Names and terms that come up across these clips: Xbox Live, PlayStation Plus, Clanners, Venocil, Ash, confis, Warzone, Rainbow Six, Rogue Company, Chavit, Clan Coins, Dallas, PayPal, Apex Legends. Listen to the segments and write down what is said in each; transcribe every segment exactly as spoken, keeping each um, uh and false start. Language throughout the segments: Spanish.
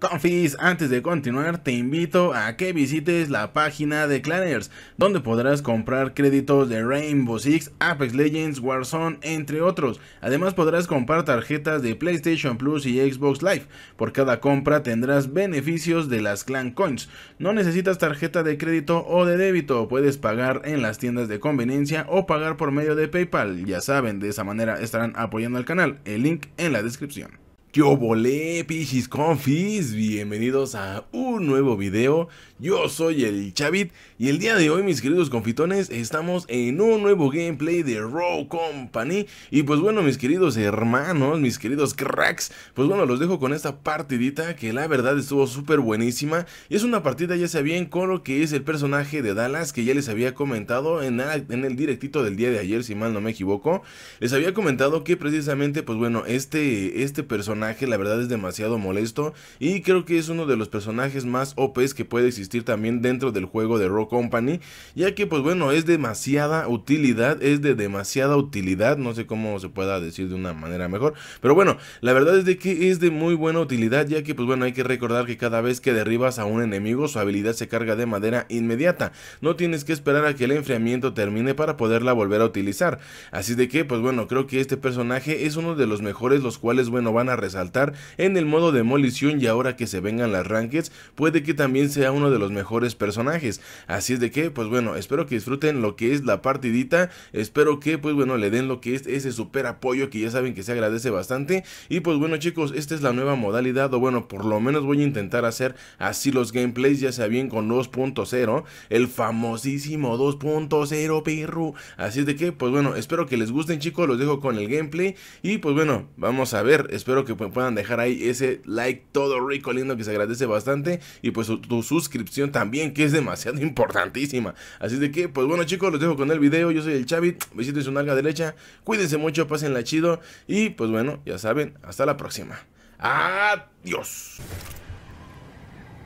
Confis, antes de continuar te invito a que visites la página de Clanners, donde podrás comprar créditos de Rainbow Six, Apex Legends, Warzone, entre otros. Además podrás comprar tarjetas de PlayStation Plus y Xbox Live. Por cada compra tendrás beneficios de las Clan Coins. No necesitas tarjeta de crédito o de débito, puedes pagar en las tiendas de conveniencia o pagar por medio de PayPal. Ya saben, de esa manera estarán apoyando al canal, el link en la descripción. Yo volé, pichis confis, bienvenidos a un nuevo video. Yo soy el Chavit y el día de hoy, mis queridos confitones, estamos en un nuevo gameplay de Rogue Company. Y pues bueno, mis queridos hermanos, mis queridos cracks, pues bueno, los dejo con esta partidita que la verdad estuvo súper buenísima. Y es una partida, ya sea bien, con lo que es el personaje de Dallas, que ya les había comentado en, la, en el directito del día de ayer, si mal no me equivoco. Les había comentado que precisamente, pues bueno, este, este personaje la verdad es demasiado molesto y creo que es uno de los personajes más O Pes que puede existir también dentro del juego de Rogue Company, ya que pues bueno es demasiada utilidad, es de demasiada utilidad, no sé cómo se pueda decir de una manera mejor, pero bueno, la verdad es de que es de muy buena utilidad, ya que pues bueno hay que recordar que cada vez que derribas a un enemigo su habilidad se carga de manera inmediata, no tienes que esperar a que el enfriamiento termine para poderla volver a utilizar, así de que pues bueno creo que este personaje es uno de los mejores, los cuales bueno van a resolver saltar en el modo demolición, y ahora que se vengan las rankeds puede que también sea uno de los mejores personajes, así es de que pues bueno espero que disfruten lo que es la partidita, espero que pues bueno le den lo que es ese super apoyo que ya saben que se agradece bastante. Y pues bueno chicos, esta es la nueva modalidad, o bueno por lo menos voy a intentar hacer así los gameplays, ya sea bien con dos punto cero, el famosísimo dos punto cero perro, así es de que pues bueno espero que les gusten chicos, los dejo con el gameplay y pues bueno vamos a ver, espero que puedan dejar ahí ese like todo rico lindo que se agradece bastante, y pues tu, tu suscripción también que es demasiado importantísima, así de que pues bueno chicos los dejo con el video, yo soy el Chavit, besitos en su nalga derecha, cuídense mucho, pásenla chido y pues bueno ya saben, hasta la próxima, adiós.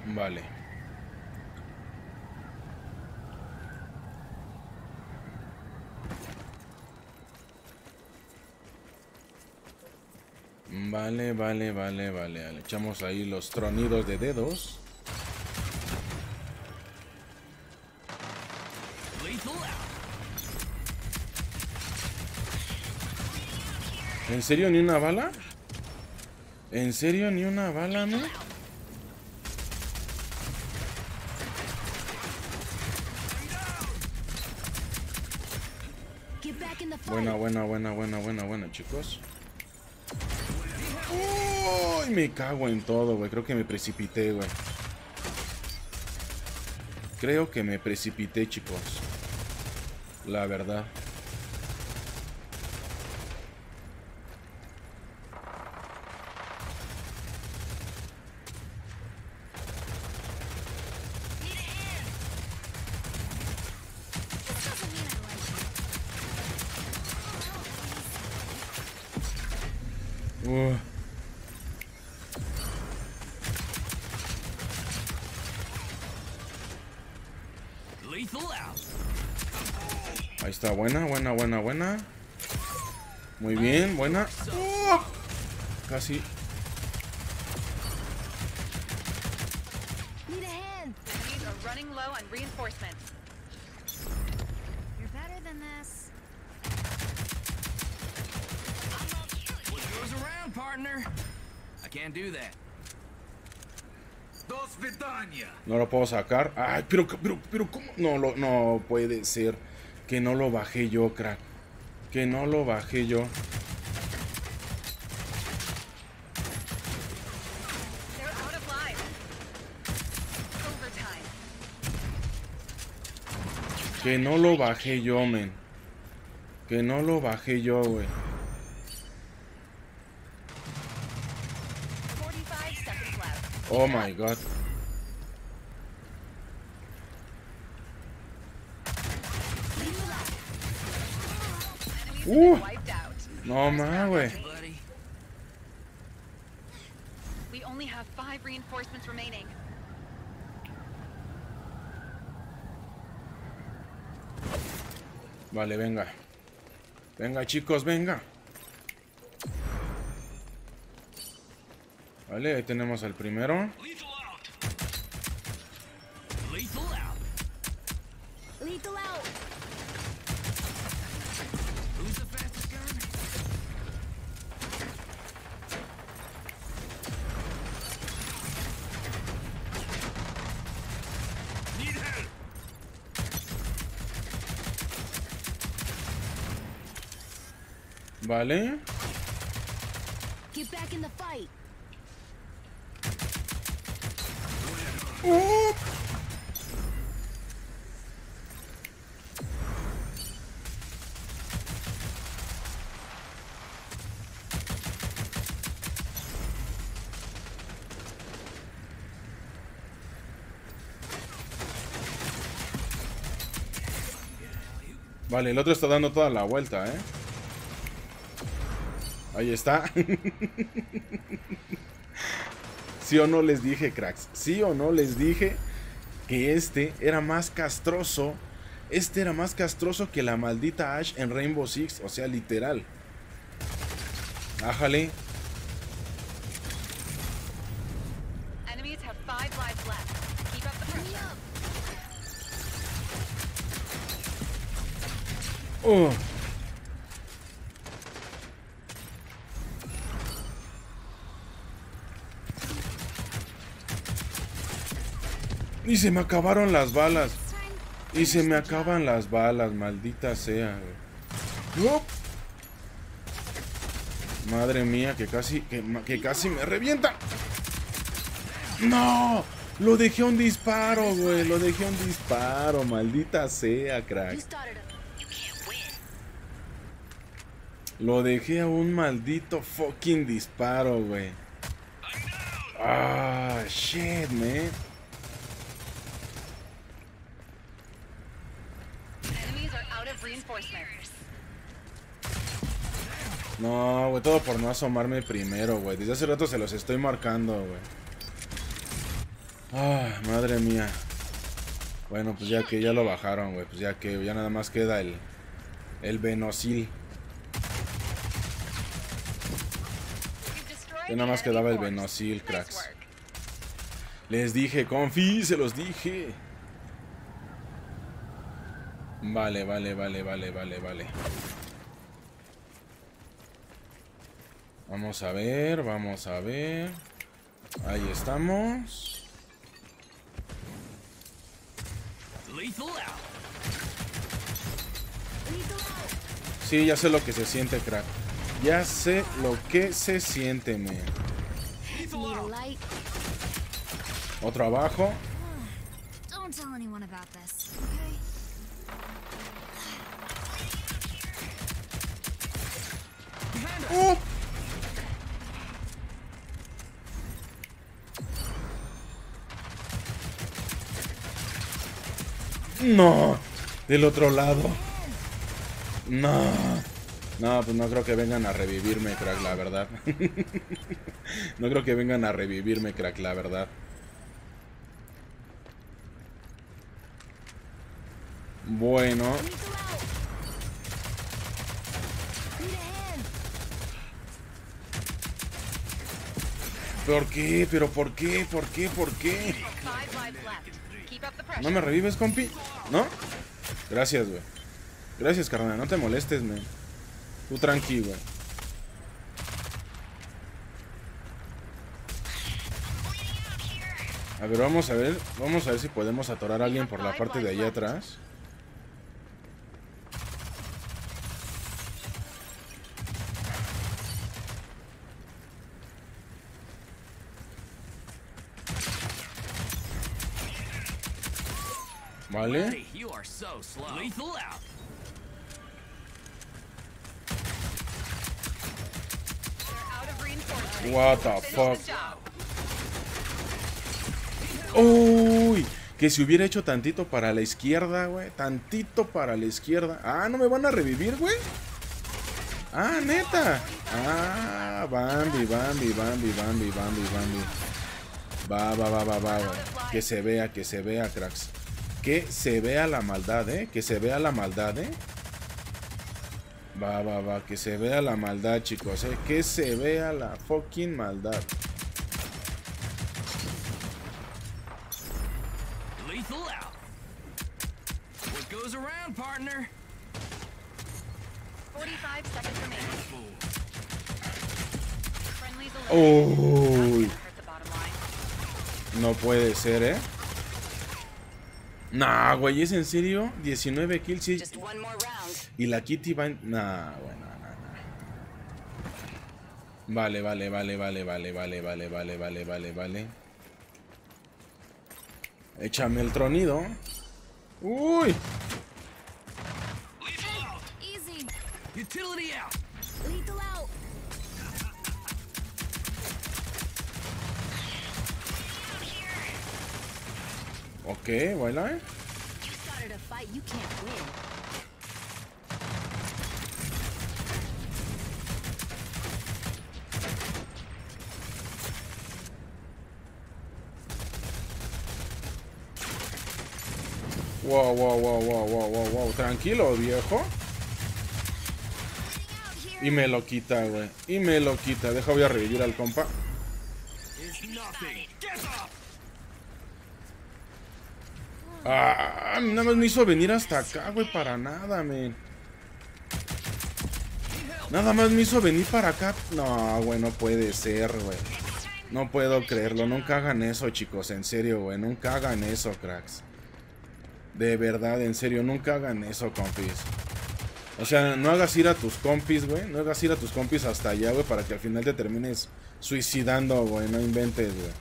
Vale, Vale, vale, vale, vale. Le echamos ahí los tronidos de dedos. ¿En serio ni una bala? ¿En serio ni una bala, no? Buena, buena, buena, buena, buena, buena, chicos. Uy, me cago en todo, güey. Creo que me precipité, güey. Creo que me precipité, chicos. La verdad. Uh. Ahí está, buena, buena, buena, buena. Muy bien, buena. Oh, casi. No lo puedo sacar. Ay, pero, pero, pero, ¿cómo? No, lo, no puede ser. Que no lo bajé yo, crack. Que no lo bajé yo. Que no lo bajé yo, men. Que no lo bajé yo, güey. Oh my god. Uh, no más, güey. Vale, venga. Venga, chicos, venga. Vale, ahí tenemos al primero. Vale. Oh. Vale, el otro está dando toda la vuelta, ¿eh? Ahí está. ¿Sí o no les dije, cracks? ¿Sí o no les dije que este era más castroso? Este era más castroso que la maldita Ash en Rainbow Six. O sea, literal. Ájale. Oh. Y se me acabaron las balas. Y se me acaban las balas, maldita sea. ¡Oh! Madre mía, que casi que, que casi me revienta. ¡No! Lo dejé un disparo, güey. Lo dejé un disparo, maldita sea, crack. Lo dejé a un maldito fucking disparo, güey. Ah, shit, man. No, güey, todo por no asomarme primero, güey. Desde hace rato se los estoy marcando, güey. Ah, madre mía. Bueno, pues ya que ya lo bajaron, güey. Pues ya que ya nada más queda el el Venocil. Ya nada más quedaba el Venocil, cracks. Les dije, confí, se los dije. Vale, vale, vale, vale, vale, vale. Vamos a ver, vamos a ver. Ahí estamos. Sí, ya sé lo que se siente, crack. Ya sé lo que se siente, man. Otro abajo. Oh. No, del otro lado. No, no, pues no creo que vengan a revivirme, crack, la verdad. No creo que vengan a revivirme, crack, la verdad. Bueno. ¿Por qué? ¿Pero por qué? ¿Por qué? ¿Por qué? ¿No me revives, compi? ¿No? Gracias, güey. Gracias, carnal. No te molestes, man. Tú tranqui, güey. A ver, vamos a ver. Vamos a ver si podemos atorar a alguien por la parte de allá atrás. Vale. What the fuck. Uy, que si hubiera hecho tantito para la izquierda, güey. Tantito para la izquierda. Ah, no me van a revivir, güey. Ah, neta. Ah, Bambi, Bambi, Bambi, Bambi, Bambi, Bambi. Va, va, va, va, va, güey. Que se vea, que se vea, cracks. Que se vea la maldad, eh. Que se vea la maldad, eh. Va, va, va. Que se vea la maldad, chicos, eh. Que se vea la fucking maldad. lethal out. What goes around, partner? forty-five seconds remaining. Friendly's eliminated. Oh. No puede ser, ¿eh? Nah, güey, ¿es en serio? diecinueve kills y... y la Kitty va en... Nah, bueno. Vale, vale, vale, vale, vale, vale, vale, vale, vale, vale, vale. Échame el tronido. Uy. Ok, baila. Wow, wow, wow, wow, wow, wow, wow. Tranquilo, viejo. Y me lo quita, güey. Y me lo quita. Deja, voy a revivir al compa. Ah, nada más me hizo venir hasta acá, güey. Para nada, men. Nada más me hizo venir para acá. No, güey, no puede ser, güey. No puedo creerlo. Nunca hagan eso, chicos. En serio, güey. Nunca hagan eso, cracks. De verdad, en serio, nunca hagan eso, compis. O sea, no hagas ir a tus compis, güey. No hagas ir a tus compis hasta allá, güey, para que al final te termines suicidando, güey. No inventes, güey.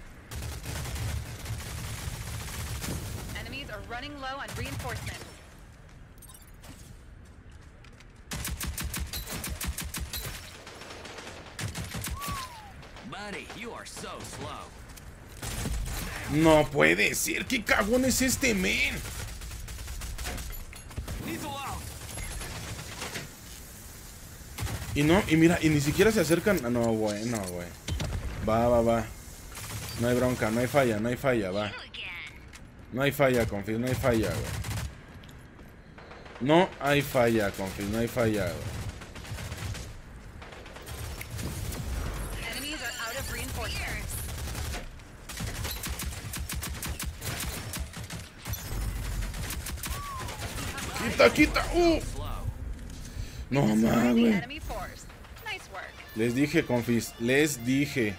No puede ser, qué cagón es este men. Y no, y mira, y ni siquiera se acercan. No, güey, no, güey. Va, va, va. No hay bronca, no hay falla, no hay falla, va. No hay falla, confío, no hay falla, güey. No hay falla, confío, no hay falla, güey. Quita, quita, uh. No mames, güey. Les dije, confis, les dije.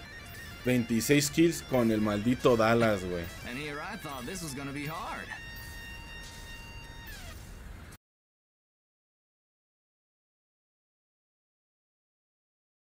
veintiséis kills con el maldito Dallas, güey.